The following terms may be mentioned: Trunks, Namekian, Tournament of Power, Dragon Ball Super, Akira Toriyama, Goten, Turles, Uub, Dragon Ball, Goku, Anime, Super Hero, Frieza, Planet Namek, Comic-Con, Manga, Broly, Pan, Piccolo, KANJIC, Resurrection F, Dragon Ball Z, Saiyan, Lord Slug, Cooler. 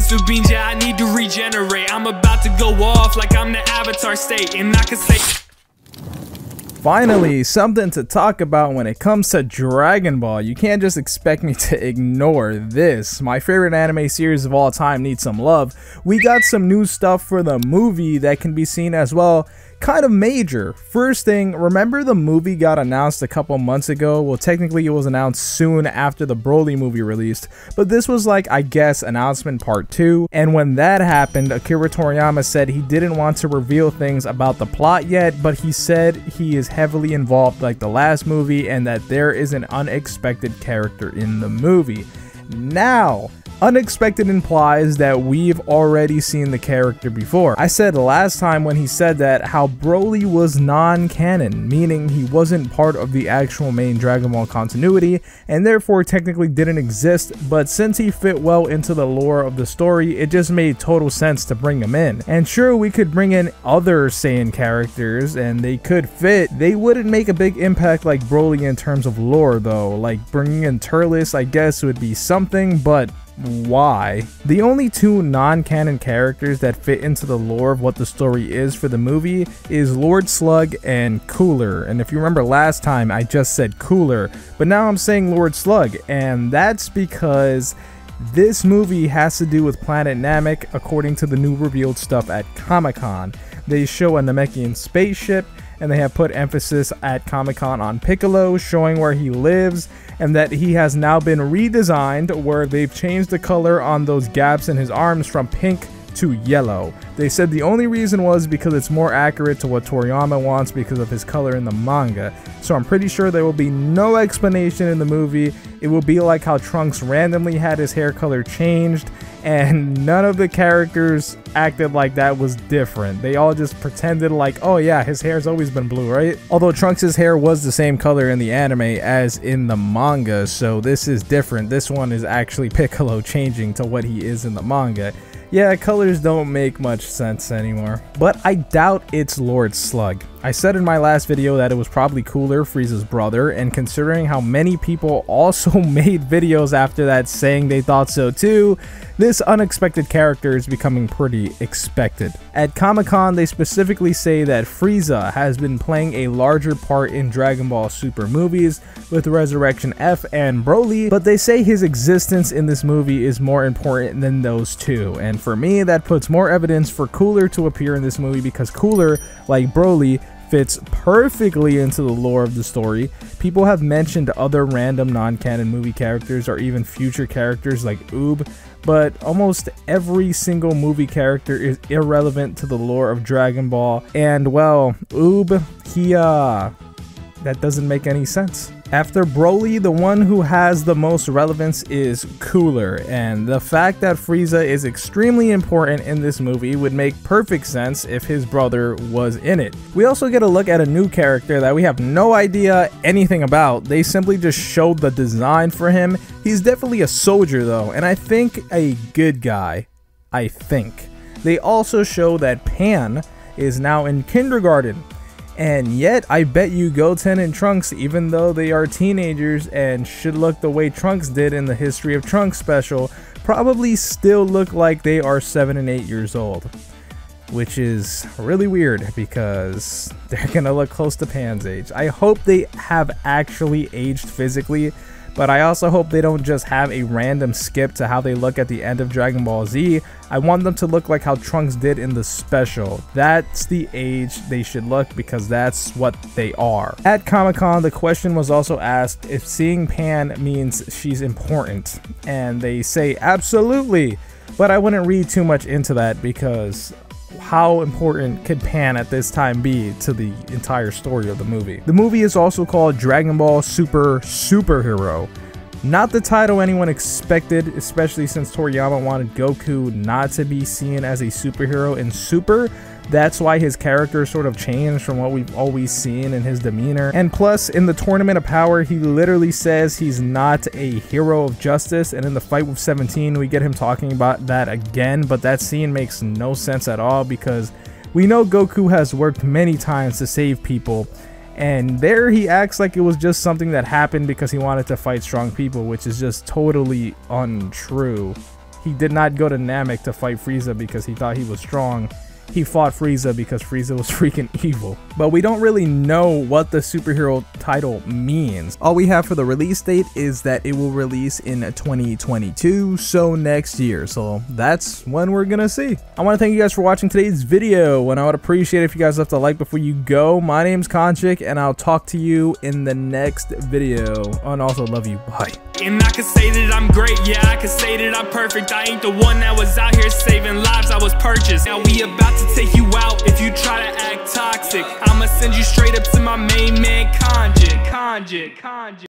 sense of being, yeah, I need to regenerate. I'm about to go off like I'm the Avatar state, and I can say. Finally, something to talk about when it comes to Dragon Ball. You can't just expect me to ignore this. My favorite anime series of all time needs some love. We got some new stuff for the movie that can be seen as well. Kind of major. First thing, remember the movie got announced a couple months ago? Well, technically it was announced soon after the Broly movie released, but this was like, I guess, announcement part 2. And when that happened, Akira Toriyama said he didn't want to reveal things about the plot yet, but he said he is heavily involved like the last movie and that there is an unexpected character in the movie. Now, unexpected implies that we've already seen the character before. I said last time when he said that how Broly was non-canon, meaning he wasn't part of the actual main Dragon Ball continuity and therefore technically didn't exist, but since he fit well into the lore of the story, it just made total sense to bring him in. And sure, we could bring in other Saiyan characters and they could fit. They wouldn't make a big impact like Broly in terms of lore though. Like bringing in Turles, I guess, would be something, but why? The only two non-canon characters that fit into the lore of what the story is for the movie is Lord Slug and Cooler. And if you remember last time, I just said Cooler, but now I'm saying Lord Slug, and that's because this movie has to do with Planet Namek according to the new revealed stuff at Comic-Con. They show a Namekian spaceship, and they have put emphasis at Comic-Con on Piccolo, showing where he lives and that he has now been redesigned, where they've changed the color on those gaps in his arms from pink to yellow. They said the only reason was because it's more accurate to what Toriyama wants because of his color in the manga. So I'm pretty sure there will be no explanation in the movie. It will be like how Trunks randomly had his hair color changed, and none of the characters acted like that was different. They all just pretended like, oh yeah, his hair's always been blue, right? Although Trunks' hair was the same color in the anime as in the manga, so this is different. This one is actually Piccolo changing to what he is in the manga. Yeah, colors don't make much sense anymore. But I doubt it's Lord Slug. I said in my last video that it was probably Cooler, Frieza's brother, and considering how many people also made videos after that saying they thought so too, this unexpected character is becoming pretty expected. At Comic-Con, they specifically say that Frieza has been playing a larger part in Dragon Ball Super movies with Resurrection F and Broly, but they say his existence in this movie is more important than those two. And for me, that puts more evidence for Cooler to appear in this movie because Cooler, like Broly, fits perfectly into the lore of the story. People have mentioned other random non-canon movie characters or even future characters like Uub, but almost every single movie character is irrelevant to the lore of Dragon Ball. And well, Uub, that doesn't make any sense. After Broly, the one who has the most relevance is Cooler, and the fact that Frieza is extremely important in this movie would make perfect sense if his brother was in it. We also get a look at a new character that we have no idea anything about. They simply just showed the design for him. He's definitely a soldier though, and I think a good guy. I think. They also show that Pan is now in kindergarten. And yet, I bet you Goten and Trunks, even though they are teenagers and should look the way Trunks did in the History of Trunks special, probably still look like they are 7 and 8 years old. Which is really weird because they're gonna look close to Pan's age. I hope they have actually aged physically, but I also hope they don't just have a random skip to how they look at the end of Dragon Ball Z. I want them to look like how Trunks did in the special. That's the age they should look because that's what they are. At Comic-Con, the question was also asked if seeing Pan means she's important, and they say absolutely, but I wouldn't read too much into that because how important could Pan at this time be to the entire story of the movie? The movie is also called Dragon Ball Super Superhero. Not the title anyone expected, especially since Toriyama wanted Goku not to be seen as a superhero in Super. That's why his character sort of changed from what we've always seen in his demeanor. And plus, in the Tournament of Power, he literally says he's not a hero of justice. And in the fight with 17, we get him talking about that again. But that scene makes no sense at all because we know Goku has worked many times to save people. And there he acts like it was just something that happened because he wanted to fight strong people, which is just totally untrue. He did not go to Namek to fight Frieza because he thought he was strong. He fought Frieza because Frieza was freaking evil. But we don't really know what the superhero title means. All we have for the release date is that it will release in 2022, so next year. So that's when we're gonna see. I want to thank you guys for watching today's video, and I would appreciate it if you guys left a like before you go. My name's KANJIC, and I'll talk to you in the next video. And also love you. Bye. And I can say that I'm great, yeah, I can say that I'm perfect. I ain't the one that was out here saving lives, I was purchased. Now we about to take you out if you try to act toxic. I'ma send you straight up to my main man, KANJIC.